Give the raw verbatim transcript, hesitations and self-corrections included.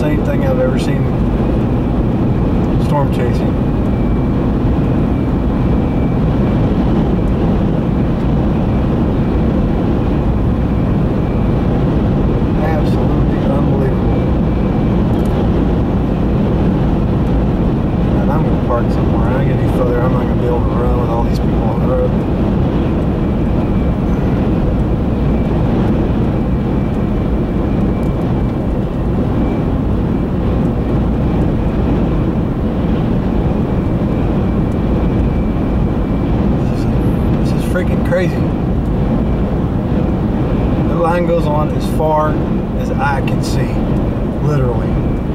insane thing I've ever seen storm chasing. Absolutely unbelievable. And I'm going to park somewhere. I get any further, I'm not going to be able to run with all these people on the road. Crazy. The line goes on as far as I can see, literally.